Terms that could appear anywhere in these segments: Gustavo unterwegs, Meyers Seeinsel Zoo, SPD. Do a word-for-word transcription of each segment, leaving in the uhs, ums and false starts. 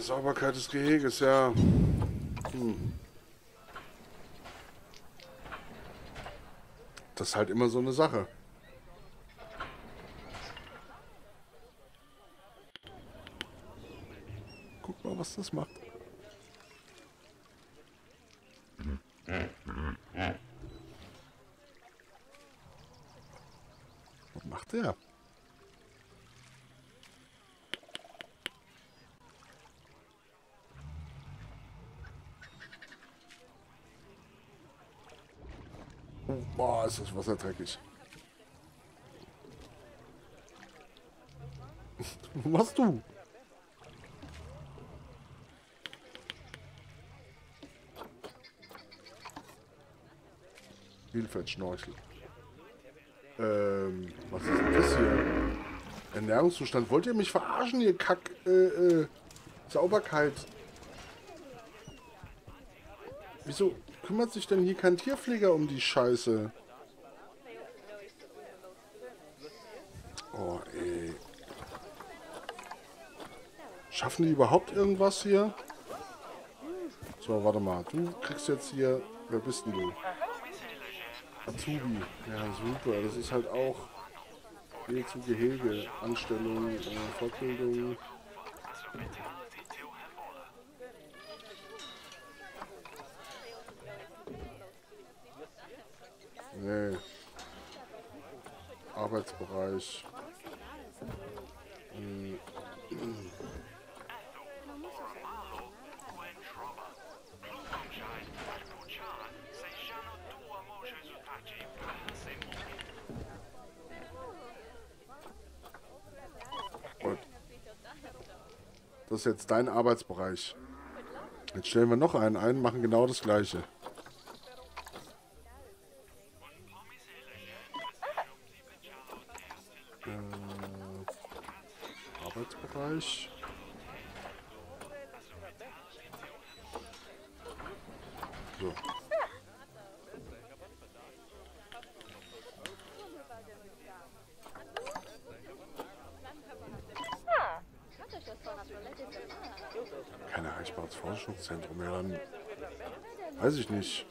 Sauberkeit des Geheges, ja. Hm. Das ist halt immer so eine Sache. Guck mal, was das macht. Was macht der? Boah, ist das Wasser dreckig. Was machst du? Nilpferdschnorchel. Ähm, was ist denn das hier? Ernährungszustand. Wollt ihr mich verarschen, ihr Kack? Äh, äh, Sauberkeit. Wieso kümmert sich denn hier kein Tierpfleger um die Scheiße? Oh, ey. Schaffen die überhaupt irgendwas hier? So, warte mal. Du kriegst jetzt hier... Wer bist denn du? Azubi. Ja, super. Das ist halt auch... Geh zu Gehege. Anstellung, äh, Fortbildung... Nee. Arbeitsbereich. Hm. Und das ist jetzt dein Arbeitsbereich. Jetzt stellen wir noch einen ein, machen genau das Gleiche. Arbeitsbereich. So. Kein erreichbares Forschungszentrum mehr, dann weiß ich nicht.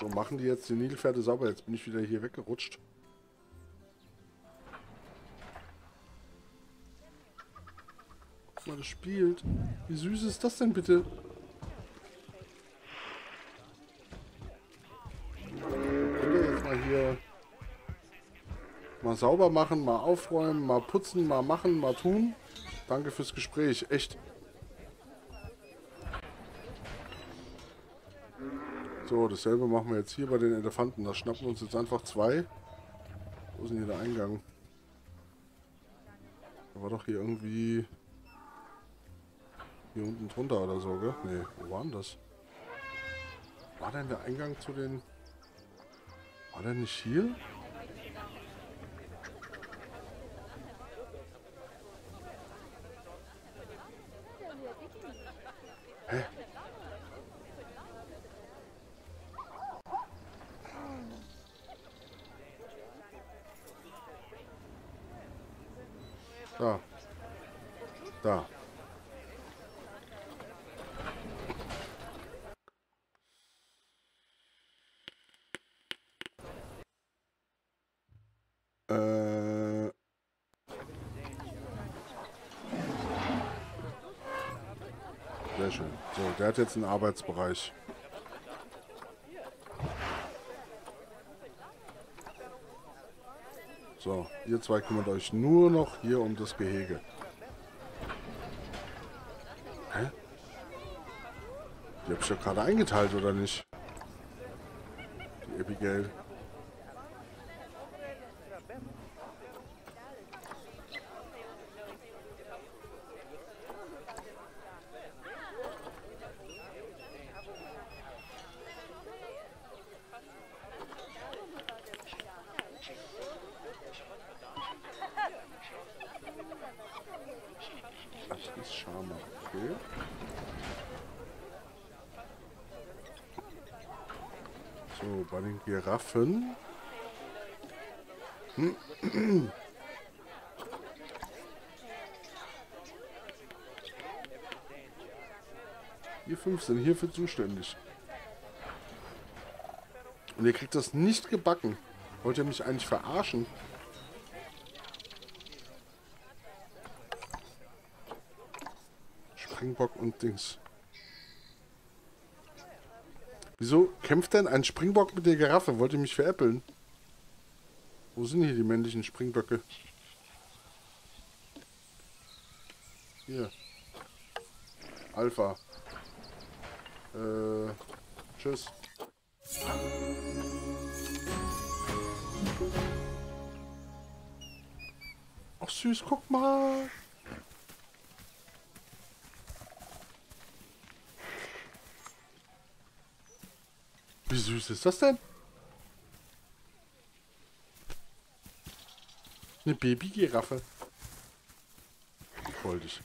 So, machen die jetzt die Nilpferde sauber. Jetzt bin ich wieder hier weggerutscht. Das spielt. Wie süß ist das denn bitte? Jetzt mal hier mal sauber machen, mal aufräumen, mal putzen, mal machen, mal tun. Danke fürs Gespräch, echt. So, dasselbe machen wir jetzt hier bei den Elefanten. Da schnappen wir uns jetzt einfach zwei. Wo ist denn hier der Eingang? Da war doch hier irgendwie... Hier unten drunter oder so, gell? Nee, wo war denn das? War denn der Eingang zu den... War der nicht hier? Hä? Da. Da. Sehr schön. So, der hat jetzt einen Arbeitsbereich. So, ihr zwei kümmert euch nur noch hier um das Gehege. Hä? Die hab ich doch gerade eingeteilt, oder nicht? Die Abigail. So, bei den Giraffen. Hm. Ihr fünf sind hierfür zuständig. Und ihr kriegt das nicht gebacken. Wollt ihr mich eigentlich verarschen? Springbock und Dings. Wieso kämpft denn ein Springbock mit der Giraffe? Wollt ihr mich veräppeln? Wo sind hier die männlichen Springböcke? Hier. Alpha. Äh, tschüss. Ach süß, guck mal. Wie süß ist das denn? Eine Babygiraffe. Voll dich.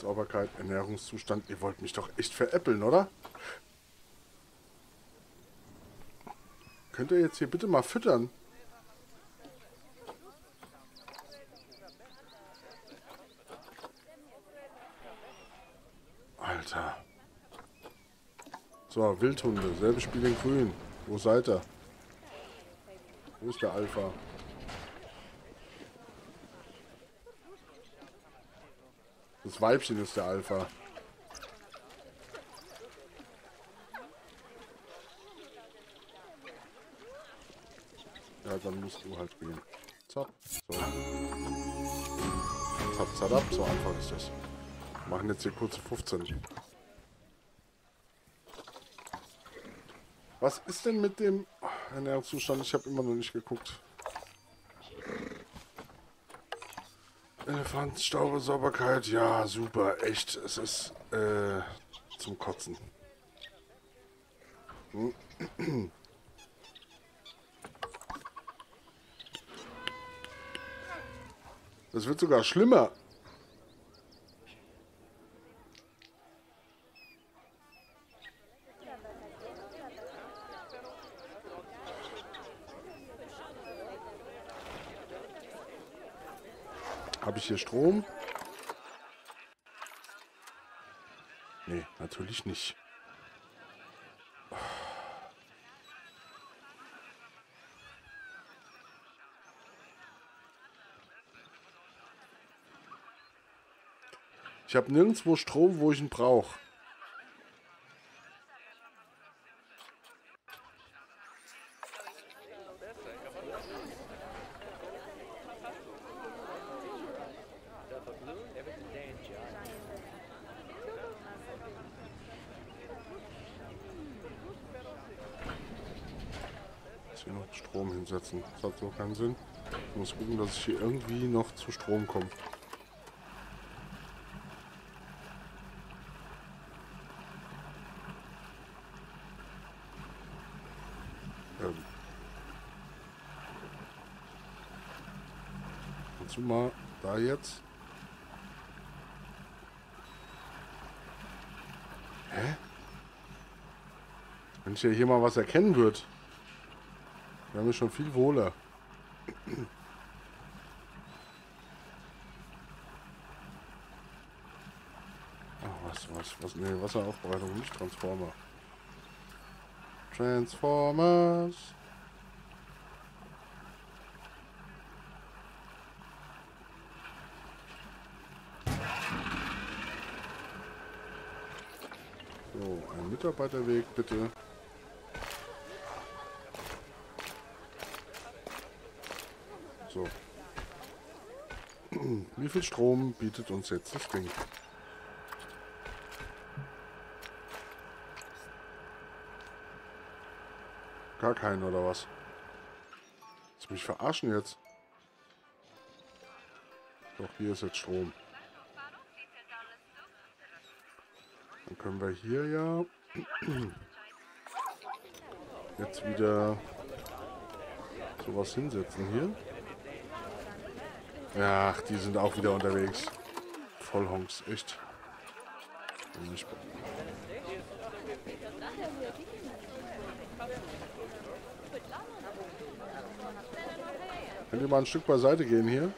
Sauberkeit, Ernährungszustand. Ihr wollt mich doch echt veräppeln, oder? Könnt ihr jetzt hier bitte mal füttern? Alter. So, Wildhunde. Selbes Spiel in Grün. Wo seid ihr? Wo ist der Alpha? Das Weibchen ist der Alpha. Ja, dann musst du halt gehen. Zap, so. Zap, zap, zap. So einfach ist das. Wir machen jetzt hier kurze fünfzehn. Was ist denn mit dem Ernährungszustand? Ich habe immer noch nicht geguckt. Elefant, Staube, Sauberkeit, ja, super, echt, es ist äh, zum Kotzen. Hm. Das wird sogar schlimmer. Habe ich hier Strom? Nee, natürlich nicht. Ich habe nirgendwo Strom, wo ich ihn brauche. Hier noch Strom hinsetzen. Das hat so keinen Sinn. Ich muss gucken, dass ich hier irgendwie noch zu Strom komme. Ähm. Kannst du mal da jetzt? Hä? Wenn ich ja hier mal was erkennen würde. Wir haben schon viel wohler. Ach, was, was, was? Ne, Wasseraufbereitung, nicht Transformer. Transformers. So, ein Mitarbeiterweg, bitte. So. Wie viel Strom bietet uns jetzt das Ding? Gar keinen, oder was? Willst du mich verarschen jetzt? Doch, hier ist jetzt Strom. Dann können wir hier ja jetzt wieder sowas hinsetzen hier. Ach, die sind auch wieder unterwegs. Voll Honks, echt. Könnt ihr mal ein Stück beiseite gehen hier?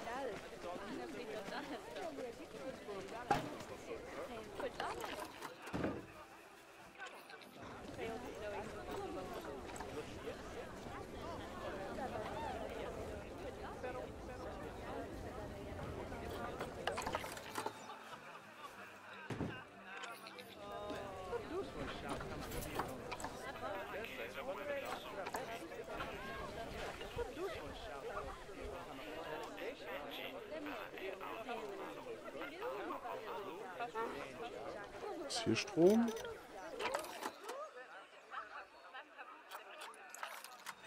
Ist hier Strom?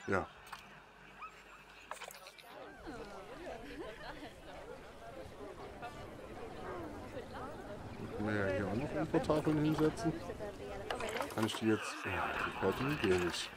Ja. Können wir ja hier auch noch Infotafeln hinsetzen. Kann ich die jetzt... Ja, die Karten gehen nicht.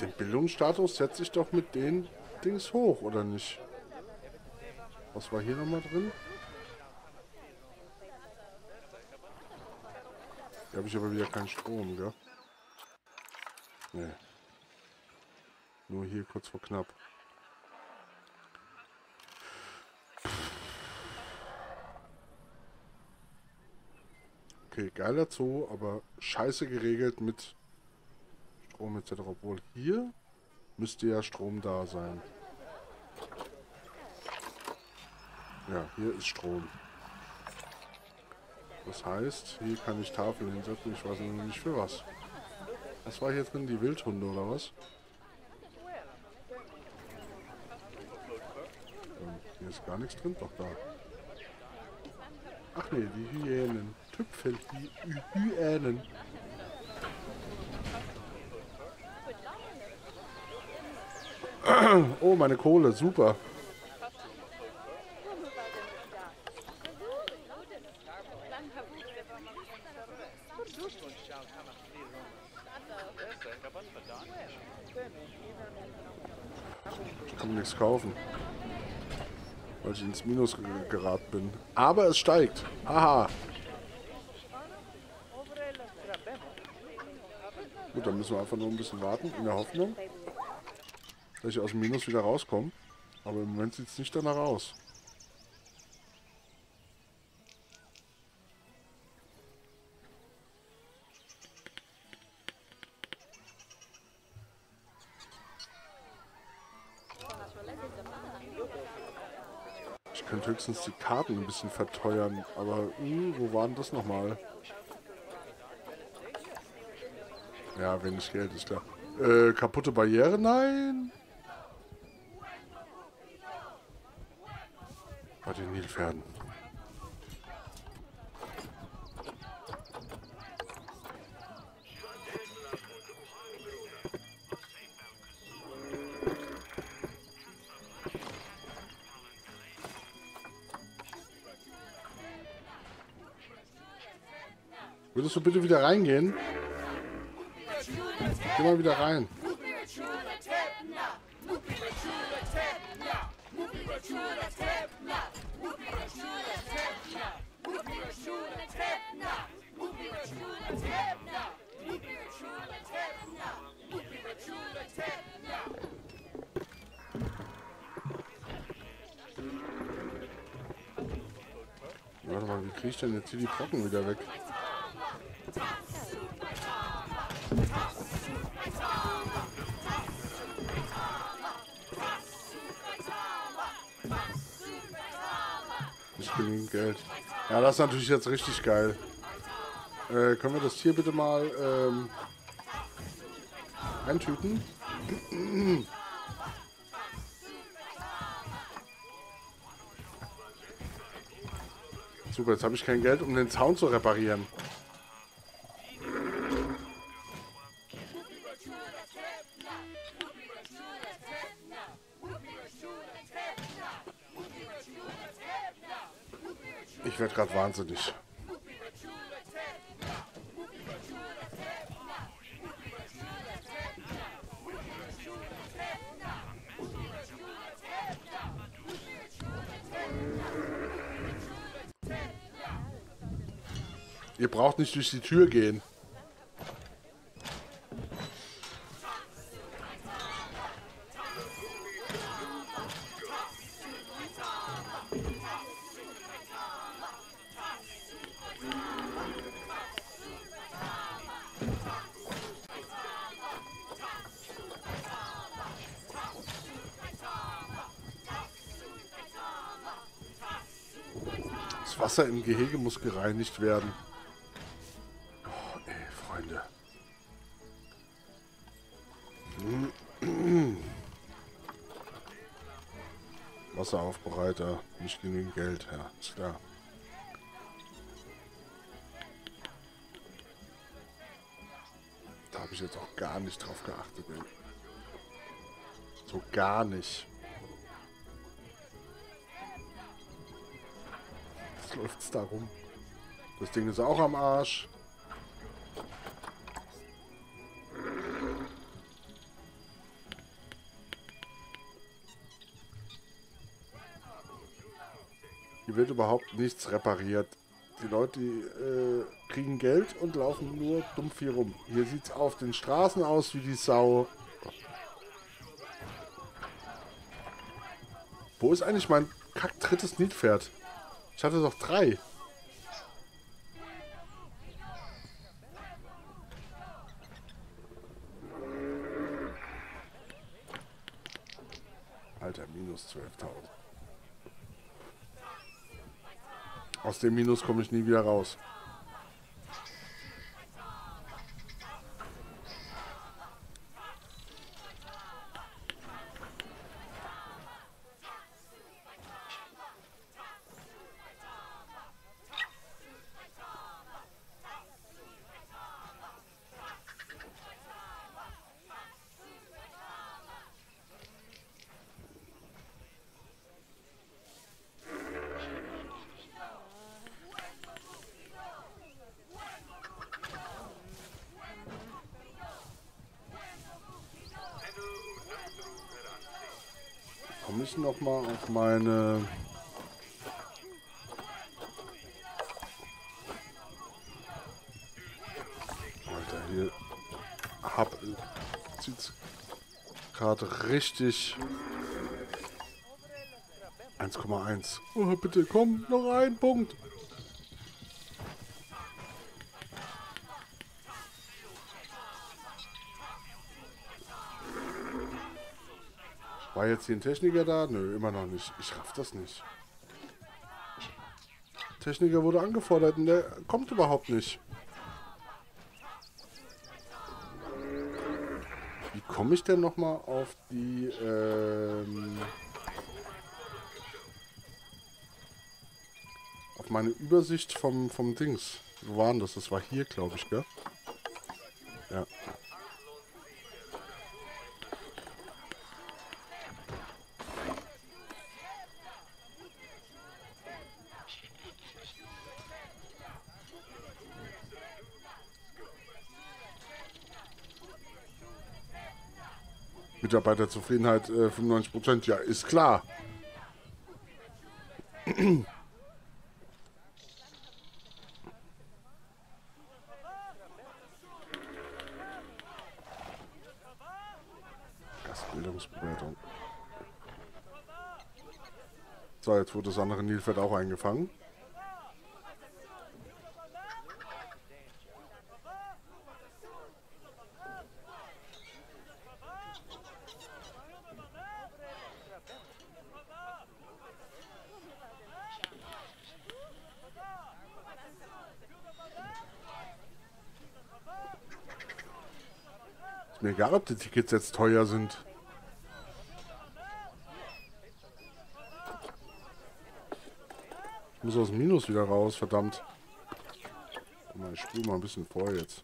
Den Bildungsstatus setze ich doch mit den Dings hoch, oder nicht? Was war hier nochmal drin? Hier habe ich aber wieder keinen Strom, gell? Nee. Nur hier kurz vor knapp. Okay, geiler Zoo, aber scheiße geregelt mit Strom et cetera. Obwohl hier müsste ja Strom da sein. Ja, hier ist Strom. Das heißt, hier kann ich Tafeln hinsetzen, ich weiß noch nicht für was. Was war hier drin, die Wildhunde oder was? Ähm, hier ist gar nichts drin, doch da. Ach nee, die Hyänen. Tüpfel, die Hyänen. Oh, meine Kohle, super. Ich kann mir nichts kaufen, weil ich ins Minus geraten bin. Aber es steigt. Aha. Gut, dann müssen wir einfach nur ein bisschen warten, in der Hoffnung, dass ich aus dem Minus wieder rauskomme. Aber im Moment sieht es nicht danach aus. Ich könnte höchstens die Karten ein bisschen verteuern, aber mh, wo war denn das nochmal? Ja, wenig Geld, ist klar. Äh, kaputte Barriere? Nein! Bei den Nilpferden. Würdest du bitte wieder reingehen? Geh mal wieder rein. Warte mal, wie kriege ich denn jetzt hier die Brocken wieder weg? Nicht genügend Geld. Ja, das ist natürlich jetzt richtig geil. Äh, können wir das Tier bitte mal ähm, eintüten? Super, jetzt habe ich kein Geld, um den Zaun zu reparieren. Ich werde gerade wahnsinnig. Ihr braucht nicht durch die Tür gehen. Das Wasser im Gehege muss gereinigt werden. Oh, ey, Freunde. Hm. Wasseraufbereiter, nicht genügend Geld, ja, ist klar. Da habe ich jetzt auch gar nicht drauf geachtet, ey. So gar nicht. Was läuft's da rum? Das Ding ist auch am Arsch. Hier wird überhaupt nichts repariert. Die Leute äh, kriegen Geld und laufen nur dumpf hier rum. Hier sieht es auf den Straßen aus wie die Sau. Wo ist eigentlich mein kack drittes Nilpferd? Ich hatte doch drei. Alter, minus zwölftausend. Aus dem Minus komme ich nie wieder raus. Ich noch mal auf meine Alter, hier hab zieht's gerade richtig eins Komma eins. Oh, bitte komm, noch ein Punkt. War jetzt hier ein Techniker da? Nö, immer noch nicht. Ich raff das nicht. Techniker wurde angefordert und der kommt überhaupt nicht. Wie komme ich denn nochmal auf die... Ähm, auf meine Übersicht vom, vom Dings. Wo waren das? Das war hier, glaube ich, gell? Ja. Mitarbeiterzufriedenheit äh, fünfundneunzig Prozent, ja, ist klar. Gastbildungsbewertung. So, jetzt wurde das andere Nilpferd auch eingefangen. Mir egal, ob die Tickets jetzt teuer sind. Ich muss aus dem Minus wieder raus, verdammt. Ich spule mal ein bisschen vor jetzt.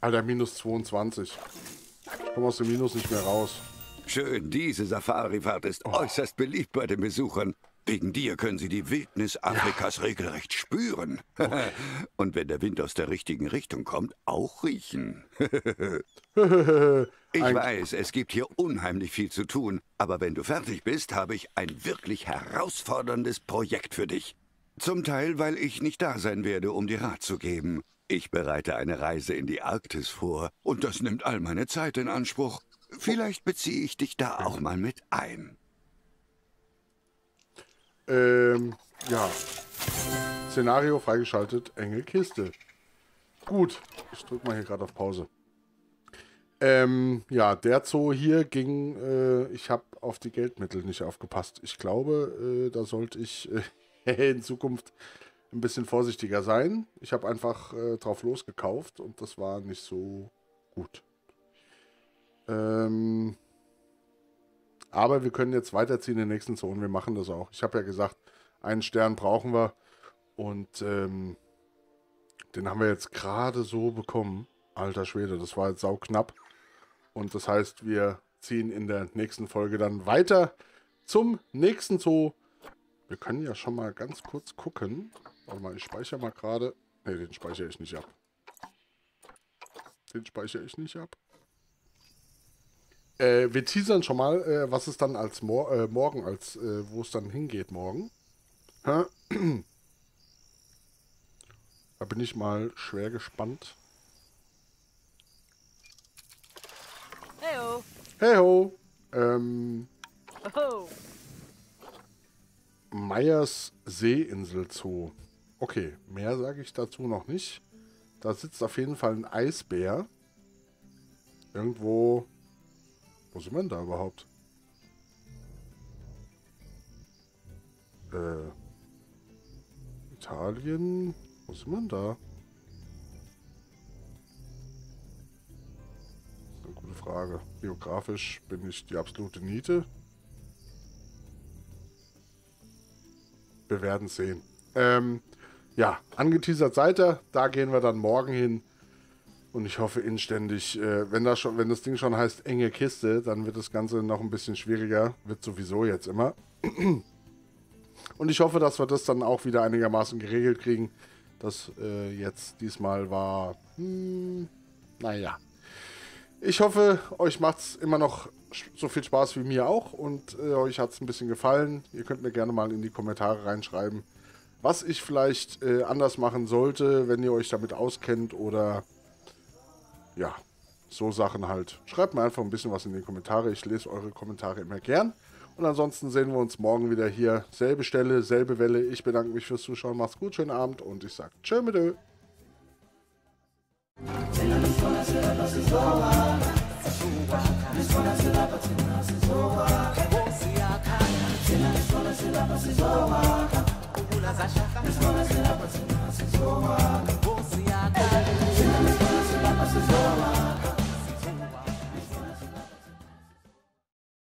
Alter, minus zweiundzwanzig. Ich komme aus dem Minus nicht mehr raus. Schön, diese Safarifahrt ist oh. äußerst beliebt bei den Besuchern. Wegen dir können sie die Wildnis Afrikas ja. regelrecht spüren. Okay. Und wenn der Wind aus der richtigen Richtung kommt, auch riechen. Ich Ein weiß, es gibt hier unheimlich viel zu tun. Aber wenn du fertig bist, habe ich ein wirklich herausforderndes Projekt für dich. Zum Teil, weil ich nicht da sein werde, um dir Rat zu geben. Ich bereite eine Reise in die Arktis vor und das nimmt all meine Zeit in Anspruch. Vielleicht beziehe ich dich da auch mal mit ein. Ähm, ja. Szenario freigeschaltet, enge Kiste. Gut, ich drück mal hier gerade auf Pause. Ähm, ja, der Zoo hier ging, äh, ich habe auf die Geldmittel nicht aufgepasst. Ich glaube, äh, da sollte ich äh, in Zukunft ein bisschen vorsichtiger sein. Ich habe einfach äh, drauf losgekauft und das war nicht so gut. Ähm, aber wir können jetzt weiterziehen in den nächsten Zonen. Wir machen das auch. Ich habe ja gesagt, einen Stern brauchen wir und ähm, den haben wir jetzt gerade so bekommen. Alter Schwede, das war jetzt sauknapp. Und das heißt, wir ziehen in der nächsten Folge dann weiter zum nächsten Zoo. Wir können ja schon mal ganz kurz gucken. Warte mal, ich speichere mal gerade. Ne, den speichere ich nicht ab. Den speichere ich nicht ab. Äh, wir teasern schon mal, äh, was es dann als Mor äh, morgen, als äh, wo es dann hingeht morgen. Ha? Da bin ich mal schwer gespannt. Heyo. Heyo. Ähm. Oho. Meyers Seeinsel Zoo. Okay, mehr sage ich dazu noch nicht. Da sitzt auf jeden Fall ein Eisbär. Irgendwo. Wo sind wir denn da überhaupt? Äh. Italien. Wo sind wir denn da? Das ist eine gute Frage. Geografisch bin ich die absolute Niete. Wir werden es sehen. Ähm, ja, angeteasert seid ihr. Da gehen wir dann morgen hin. Und ich hoffe inständig, äh, wenn, das schon, wenn das Ding schon heißt enge Kiste, dann wird das Ganze noch ein bisschen schwieriger. Wird sowieso jetzt immer. Und ich hoffe, dass wir das dann auch wieder einigermaßen geregelt kriegen. Das äh, jetzt diesmal war... Hm, naja. Ich hoffe, euch macht es immer noch so viel Spaß wie mir auch und äh, euch hat es ein bisschen gefallen. Ihr könnt mir gerne mal in die Kommentare reinschreiben, was ich vielleicht äh, anders machen sollte, wenn ihr euch damit auskennt oder ja, so Sachen halt. Schreibt mir einfach ein bisschen was in die Kommentare. Ich lese eure Kommentare immer gern. Und ansonsten sehen wir uns morgen wieder hier. Selbe Stelle, selbe Welle. Ich bedanke mich fürs Zuschauen. Macht's gut, schönen Abend und ich sage tschö mit Ö. This one I said, but it's all